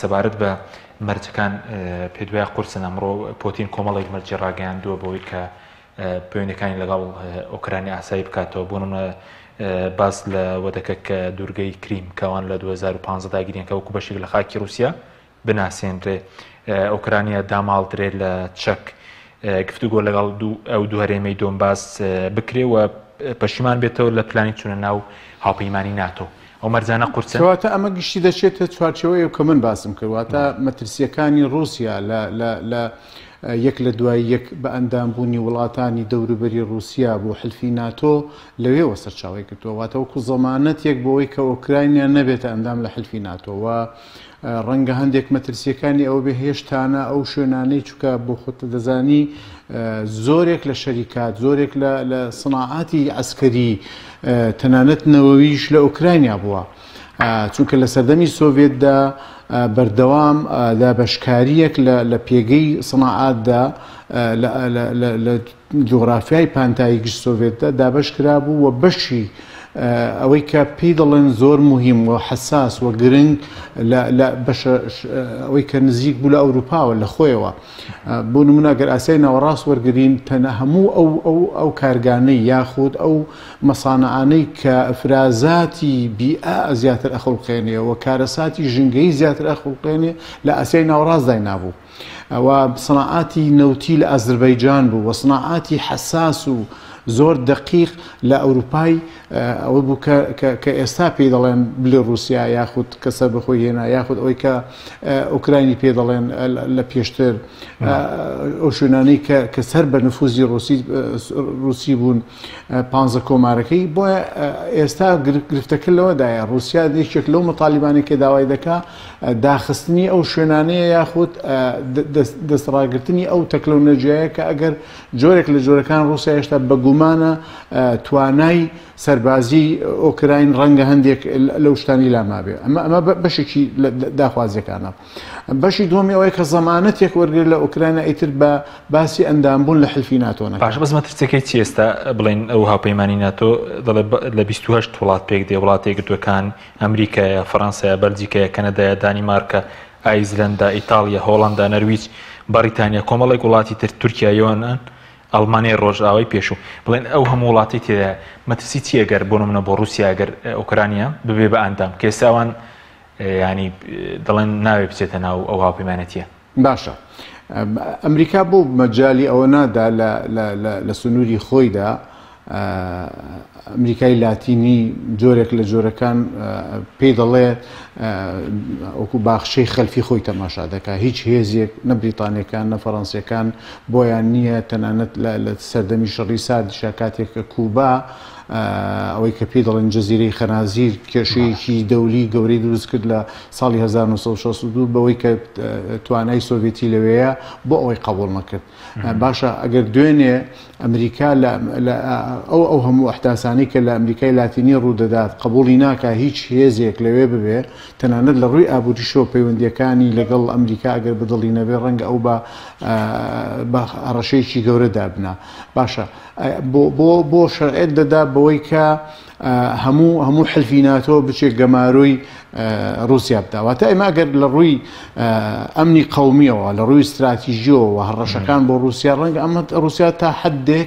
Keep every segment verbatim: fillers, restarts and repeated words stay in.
سەبارەت بە مەرجەکان پێدوای قورسن ئەمڕۆ پۆتین کۆمەڵێک مەرجی ڕاگەیاندووە بۆی کە پەیوەندیەکانی لەگەڵ ئۆکراینی ئاسایی بکاتەوە. بۆ نمونە باس لە وەدەکە کە دوورگەی کریم کەوان لە دوو هەزار و پانزدە داگیریان کە وەکو بەشێک لە خاکی رووسیا بناسێنرێ. ئۆکرانیا داماڵدرێت لە چەک گفتوگۆ لەگەڵ ئەو دوو هەرێمەی دۆنباس بکرێەوە پەشیمان بێتەوە لە پلانی چونە ناو هاوپەیمانی ناتۆ. ئەو مەرجانە قورسەوەتە ئەمە گشتی دەچێتە چوارچەوەی کە من باسم کردواتە مەترسیەکانی رووسیا لە یەک لە دوای یەک بە ئەندامبوونی وڵاتانی دەوروبەری رووسیا بۆ حلفی ناتۆ لەوێوە سەرچاوی کردووەواتە وەکو زەمانەت یەک بۆەوەی کە ئۆکراینیا نەبێتە ئەندام لە حلفی ناتۆەوە. ڕەنگە هەندێک مەترسیەکانی ئەو بە هێشتانە ئەو شوێنانەی چکە بۆ خۆتە دەزانی زۆرێک لە شەریکات زۆرێک لە سناعاتی ئەسکەری تەنانەت نەوەویش لە ئۆکراینیا بووە، چونکە لە سەردەمی سۆڤێتدا بەردەوام دابەشکاریەک لە پێگەی سناعاتدا لە جۆغرافیای پانتایی گشت سۆڤێتدا دابەش کرا بوو و بەشی ئەوەی کە پێی دەڵێن زۆر مهم و حساس و گرنگ ئەوەی کە نزیک بوو لە ئەوروپاوە لە خۆیەوە. بۆ نمونە گەر ئاسای ناوەڕاست وەرگین تەنە هەموو ئەو کارگانەی یاخود ئەو مەسانەعانەی کە ئەفرازاتی بیئا زیاتر ئەخەڵقێنێەوە کارەساتی ژنگەی زیاتر ئەخەڵقێنێ لە ئاسای ناوەڕاستدای نابوو. ئەوە صناعاتی نەوتی لە ئازەربایجان بوو و صناعاتی حساس و زۆر دقیق لە ئەوروپای ئەوە بوو کە ئێستا پێی دەڵێن بلێ رووسیا یاخود کەسە بەخۆی هێنا یاخود ئەوەی کە ئۆکراینی پێ دەڵێن لە پێشتر ئەو شوێنانەی کە سەر بە نفوزی رووسی بوون پانزە کۆمارەکەی بۆیە ئێستا گرفتەکە لەوەدایە رووسیا دێکێک لەو مەتاالبانی کە داوای دەکا داخستنی ئەو شوێنانەیە یاخود دەستڕاگرتنی ئەو تەکلەو نەجیایە کە ئەگەر جۆرێک لە جۆرەکان رووسیا هێشتا بەگومان توانای سەربازی ئۆکراین ڕەنگە هەندێک لەو شتانی لامابێ. ئەمە بەشێکی داخوازیەکانە. بەشی دومی ئەوەی کە زەمانەتێک وەرگرت لە ئۆکراینە ئیتر بە باسی ئەندامبوون لە حلفی ناتۆنە. پاشە بەس مەترسیەکەی چی ئێستا بڵێن ئەو هاوپەیمانی ناتۆ لە بیست و هەشت وڵات پێک دێ وڵاتێک گرتوەکان ئەمریکایە، فەڕەنسایە، بەلجیکایە، کەنەدایە، دانیمارکە، ئایزلەندا، ئیتالیا، هۆڵەندا، نەرویج، بەریتانیا، کۆمەڵێک وڵاتی تر، تورکیا، یۆنان، ئەڵمانیای ڕۆژاوای پێشوو. بڵێن ئەو هەموو وڵاتی تێدا مەترسی چیەگەر بۆ نمونە بۆ رووسیا ئەگەر ئۆکرانیا ببێ بە ئەندام کە ئێستاوان ینی دەڵێن ناوێ بچێتە ناو ئەو هاوپەیمانەتیە. باشە. ئەمریکا بۆ مەجای ئەوە نادا لە سنووری خۆیدا ئەمریکای لاتینی جۆرێک لە جۆرەکان پێی دەڵێ وەکو باخشەی خەلفی خۆی تەماشا دەکا. هیچ هێزیەک نە بریتانیەکان نە فەڕەنسیەکان بۆیان نییە، تەنانەت لە سەردەمی شەڕی ساردشا کاتێککە کوبا ئەوەی کە پێی دەڵێن جەزیرەی خەنازیر کێشەیەکی دەولی گەورەی دروست کرد لە ساڵی هەزار و نۆ سەد و شەست و دوو بەوەی کە توانای سۆڤێتی لەوەیە بۆ ئەوەی قبول نەکرد. باشە ئەگەر دوێنێ ئەمریکا ئەو ئەو هەموو ئەحداسانی کە لە ئەمریکای لاتینی ڕوودەدات قبولی ناکە هیچ هێزیەک لەوێ ببێ، تەنانەت لە ڕووی ئابووریشۆ پەیوەندیەکانی لەگەڵ ئەمریکا ئەگەر بدڵی نەبێ ڕەنگە ئەو بە ڕەشەیەکی گەورە دابنا. باشە بۆ شەرعێت دەدا بەوەی کە هەموو هەموو حلفی ناتۆ بچێت گەماروی رووسیا بداواتە. ئێمە گەر لە ڕووی ئەمنی قەومیەوە لە ڕووی استراتیژیەوە هەڕەشەکان بۆ رووسیا ڕەنگە ئەمە رووسیا تا حدێک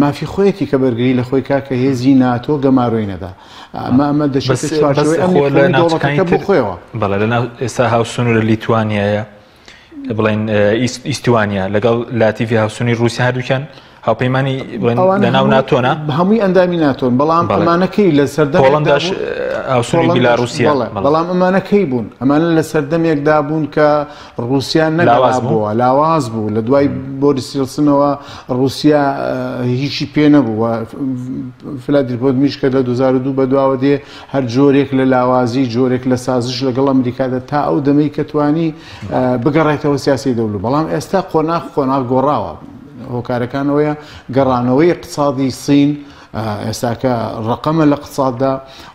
مافی خۆیەتی کە بەرگری لە خۆی کا کە هێزی ناتۆ گەماروی نەدا. ئەمە ئەمە دەشێت بۆ خۆیەوە. بەڵێ لە ئێستا هاوسنوور لە لیتوانیایە بڵێن ئیستوانیا لەگەڵ لاتیڤی هاوسنووری رووسیا هەردووکیان هاوپەیمانی لە ناو ناتۆنا هەمووی ئەندامی ناتۆن، بەڵام ئەمانەکەی لە سەردەمی هۆڵەنداش هاوسنووری بیلاڕوسیا، بەڵام ئەمانەکەی بوون ئەمانە لە سەردەمێکدا بوون کە رووسیا نەلاواز بووە لاواز بوو لە دوای بۆریس یێلسنەوە رووسیا هیچی پێ نەبووە. فلادیمیر پۆتۆمیچ کە لە دوو هەزار و دوو بەدواوە دێ هەر جۆرێک لە لاوازی جۆرێک لە سازش لەگەڵ ئەمریکادا تا ئەو دەمەی کە توانی بگەڕێتەوە سیاسی دەولو. بەڵام ئێستا قۆناغ قۆناغ گۆڕاوە. هۆکارەکان ئەوەیە گەڕانەوەی اقتصادی سین الرقم الاقتصاد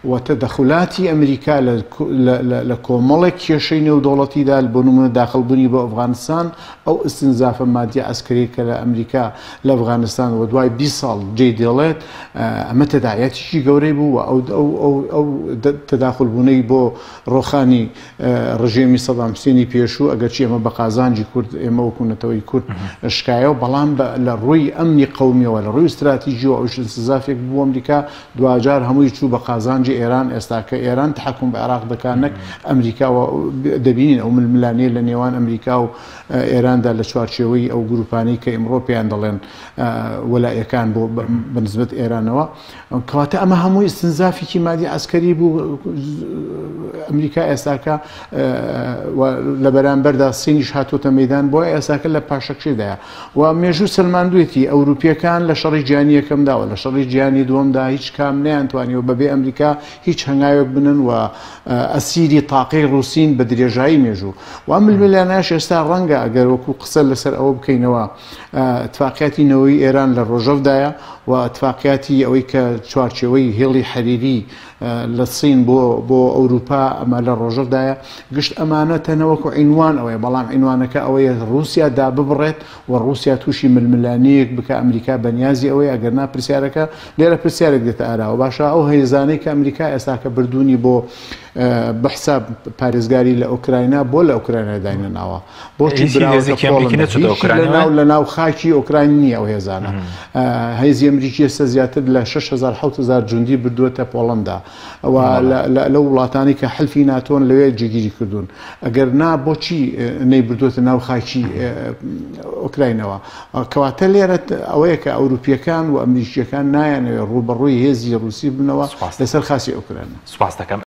وتدخلات أمريكا لكمال كيشين ودولتي دا البنوم داخل بني بأفغانستان أو استنزاف مادي عسكري كأمريكا لأفغانستان ودواي بيصل جدلات أما تداعيات شي جوريبو أو أو أو تداخل بني بو روخاني رژیمی صدام حسینی پیشو اگرچه اما با قازانجی کرد اما وکن توی کرد شکایو بلام لروی امنی قومی و لروی استراتیجی و عوش انسزافیک بو امریکا دواجار هموی چو با قازانجی ایران استاکه ایران تحکم با عراق دکانک امریکا و دبینین او ملانه لنیوان امریکا و ایران دا لچوارچوی او گروپانی که امروپی اندلن ولایکان بو بنسبت ایران و کواتا اما هموی استنزافی که مادی عسکری بو امریکا استاکه ولبران بردا سينيش هاتوتا ميدان بو اساك لا باشكشي دا وميجو سلمان دويتي اوروبيا كان لشريك جاني كم دا ولا شريك جاني دوم دا هيك كام ني انطوانيو ببي امريكا هيك هنايو بنن و اسيدي طاقي روسين بدري جاي ميجو وام الملياناش استا رنجا اگر وكو قسل لسر او بكينوا اتفاقيات نووي ايران للرجف دا واتفاقيات اويك تشوارشوي هيلي حريري للصين بو بو اوروبا مال الرجف دا قشت امانه نوكو عنوان او بلان عنوانك او روسيا دا ببرت والروسيا توشي من الملانيك بك امريكا بنيازي او اقرنا برسيارك ليره برسيارك دتارا وباشا او هيزانيك امريكا اساك بردوني بو بحساب باريزغاري لاوكرانيا بو لاوكرانيا داينا نوا بو تشبراوز اوكرانيا لنا ولا ناو خاكي اوكرانيا او هيزانا هيزي امريكيه سزيات ل شش هزار و هفت هزار جندي بردوته بولندا ولو ولاتاني كحلفي ناتون لوي جيجي كردون اگر نا بوچی نیبردوت ناو خاکی اوکرایناوا کواتلیرت اویک اوروپیکان و امریکیکان نایان روبروی هزی روسی بنوا لسر خاصی اوکراین.